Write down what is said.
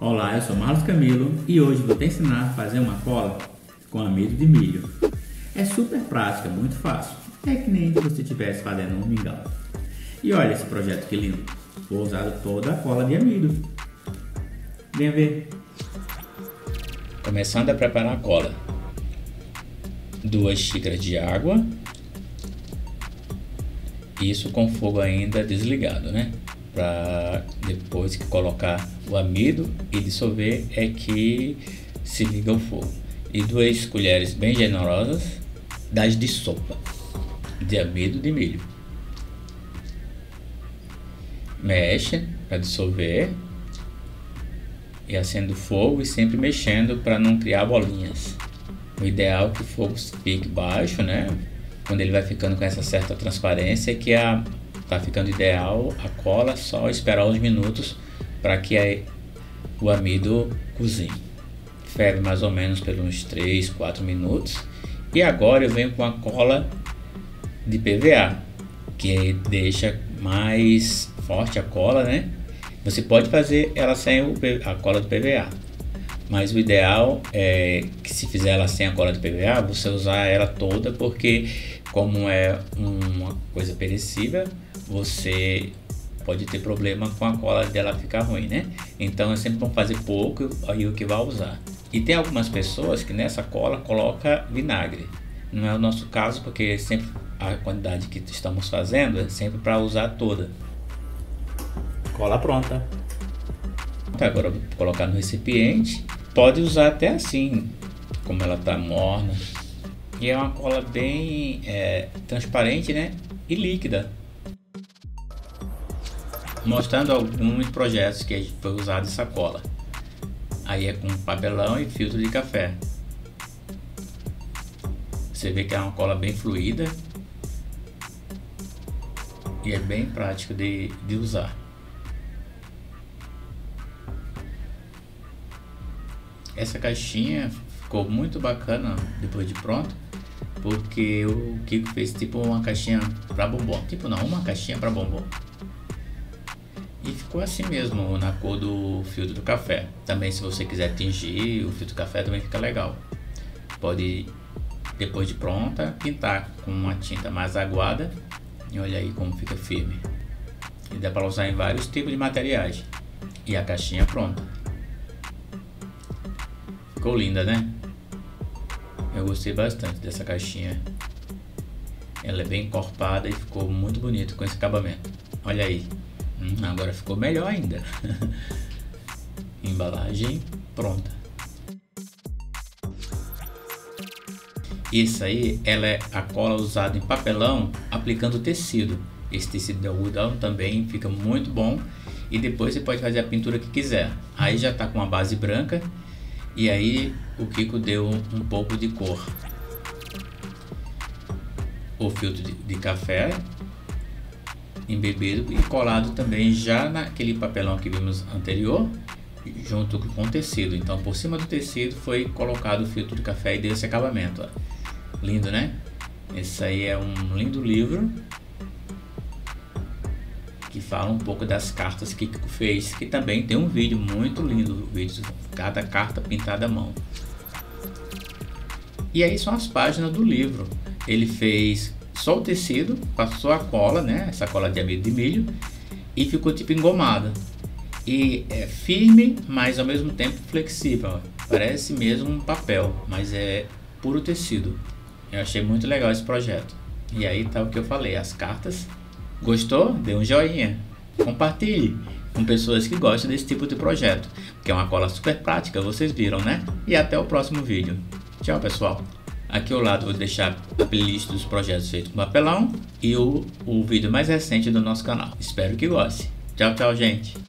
Olá, eu sou Marlos Camilo e hoje vou te ensinar a fazer uma cola com amido de milho. É super prática, muito fácil, é que nem se você estivesse fazendo um mingau. E olha esse projeto que lindo, vou usar toda a cola de amido. Venha ver. Começando a preparar a cola, 2 xícaras de água, isso com fogo ainda desligado, né? Para depois que colocar o amido e dissolver é que se liga o fogo. E 2 colheres bem generosas das de sopa de amido de milho. Mexe para dissolver e acende o fogo e sempre mexendo para não criar bolinhas. O ideal é que o fogo fique baixo, né? Quando ele vai ficando com essa certa transparência, que tá ficando ideal a cola, só esperar uns minutos para que o amido cozinhe. Ferve mais ou menos por uns 3-4 minutos. E agora eu venho com a cola de PVA, que deixa mais forte a cola, né? Você pode fazer ela sem a cola do PVA, mas o ideal é que, se fizer ela sem a cola de PVA, você usar ela toda, porque como é uma coisa perecível, você pode ter problema com a cola dela ficar ruim, né? Então é sempre bom fazer pouco aí o que vai usar. E tem algumas pessoas que nessa cola coloca vinagre. Não é o nosso caso, porque sempre a quantidade que estamos fazendo é sempre para usar toda. Cola pronta. Agora vou colocar no recipiente. Pode usar até assim, como ela tá morna. E é uma cola bem transparente, né? E líquida. Mostrando alguns projetos que foi usado essa cola. Aí é com papelão e filtro de café. Você vê que é uma cola bem fluida. E é bem prático de usar. Essa caixinha ficou muito bacana depois de pronto, porque o Kiko fez tipo uma caixinha para bombom, tipo não, uma caixinha para bombom, e ficou assim mesmo na cor do filtro do café. Também, se você quiser tingir o filtro do café, também fica legal. Pode, depois de pronta, pintar com uma tinta mais aguada e olha aí como fica firme. E dá para usar em vários tipos de materiais. E a caixinha pronta. Ficou linda, né? Eu gostei bastante dessa caixinha. Ela é bem encorpada e ficou muito bonito com esse acabamento. Olha aí. Agora ficou melhor ainda. Embalagem pronta. Isso aí, ela é a cola usada em papelão aplicando tecido. Esse tecido de algodão também fica muito bom. E depois você pode fazer a pintura que quiser. Aí já tá com a base branca. E aí o Kiko deu um pouco de cor. O filtro de café embebido e colado também já naquele papelão que vimos anterior, junto com o tecido. Então por cima do tecido foi colocado o filtro de café e deu esse acabamento. Ó. Lindo, né? Esse aí é um lindo livro que fala um pouco das cartas que Kiko fez, que também tem um vídeo muito lindo, cada carta pintada à mão. E aí são as páginas do livro. Ele fez só o tecido, passou a cola, né, essa cola de amido de milho, e ficou tipo engomada. E é firme, mas ao mesmo tempo flexível, parece mesmo um papel, mas é puro tecido. Eu achei muito legal esse projeto. E aí tá o que eu falei, as cartas. Gostou? Dê um joinha, compartilhe com pessoas que gostam desse tipo de projeto, que é uma cola super prática, vocês viram, né? E até o próximo vídeo. Tchau, pessoal. Aqui ao lado vou deixar a playlist dos projetos feitos com papelão e o vídeo mais recente do nosso canal. Espero que goste. Tchau, tchau, gente.